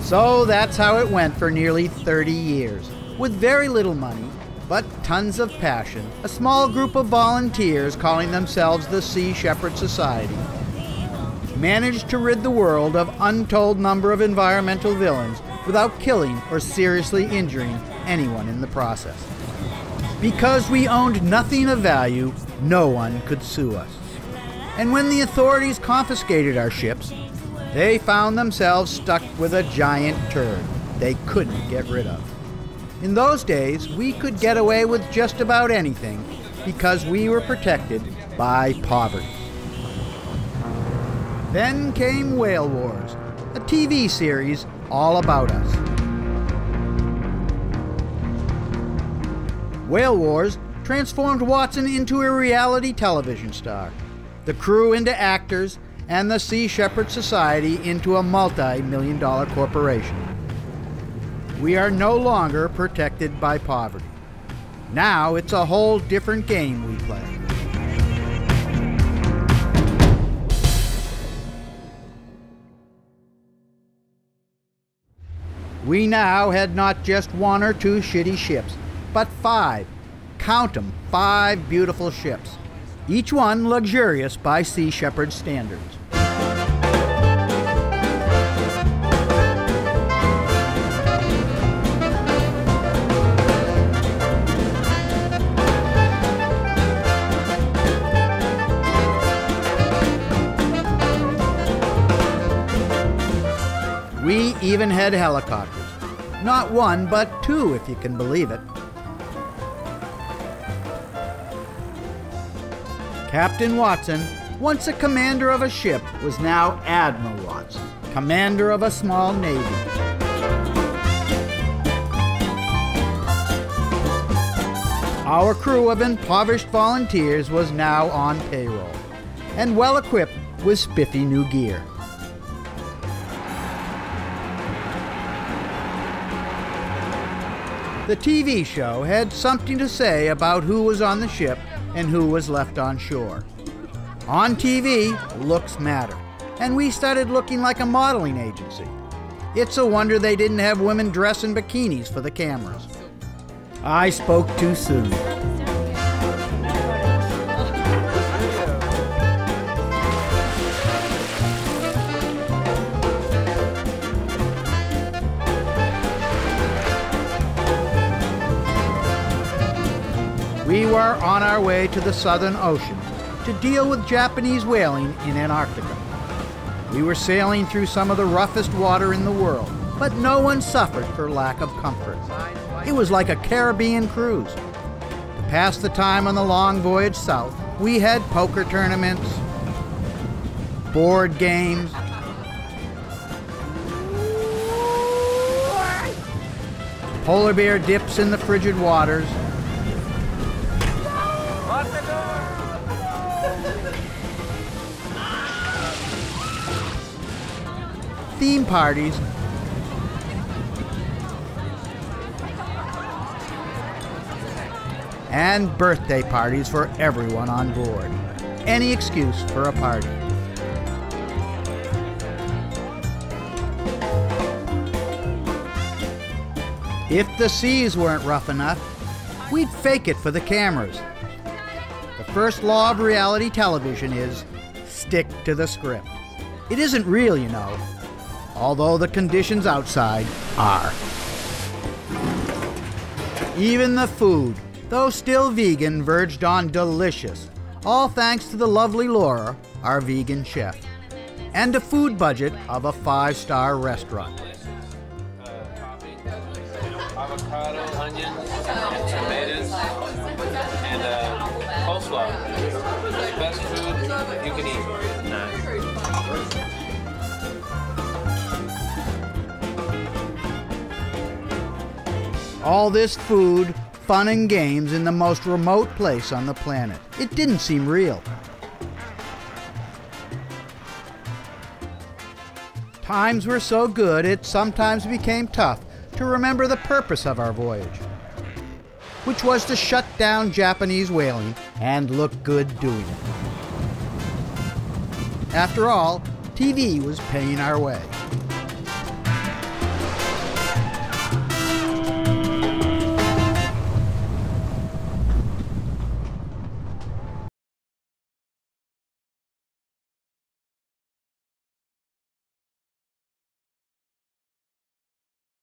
So that's how it went for nearly 30 years. With very little money, but tons of passion, a small group of volunteers calling themselves the Sea Shepherd Society managed to rid the world of untold number of environmental villains without killing or seriously injuring anyone in the process. Because we owned nothing of value, no one could sue us. And when the authorities confiscated our ships, they found themselves stuck with a giant turd they couldn't get rid of. In those days, we could get away with just about anything because we were protected by poverty. Then came Whale Wars, a TV series all about us. Whale Wars transformed Watson into a reality television star, the crew into actors, and the Sea Shepherd Society into a multi-million-dollar corporation. We are no longer protected by poverty. Now it's a whole different game we play. We now had not just one or two shitty ships, but five, count them, five beautiful ships, each one luxurious by Sea Shepherd standards. We even had helicopters, not one but two if you can believe it. Captain Watson, once a commander of a ship, was now Admiral Watson, commander of a small navy. Our crew of impoverished volunteers was now on payroll and well equipped with spiffy new gear. The TV show had something to say about who was on the ship and who was left on shore. On TV, looks matter, and we started looking like a modeling agency. It's a wonder they didn't have women dress in bikinis for the cameras. I spoke too soon. We were on our way to the Southern Ocean to deal with Japanese whaling in Antarctica. We were sailing through some of the roughest water in the world, but no one suffered for lack of comfort. It was like a Caribbean cruise. To pass the time on the long voyage south, we had poker tournaments, board games, polar bear dips in the frigid waters, theme parties, and birthday parties for everyone on board. Any excuse for a party. If the seas weren't rough enough, we'd fake it for the cameras. The first law of reality television is stick to the script. It isn't real, you know, although the conditions outside are. Even the food, though still vegan, verged on delicious, all thanks to the lovely Laura, our vegan chef, and a food budget of a five-star restaurant. Avocado, onions, tomatoes, and coleslaw. The best food you can eat. Nice. All this food, fun and games in the most remote place on the planet. It didn't seem real. Times were so good it sometimes became tough to remember the purpose of our voyage, which was to shut down Japanese whaling and look good doing it. After all, TV was paying our way.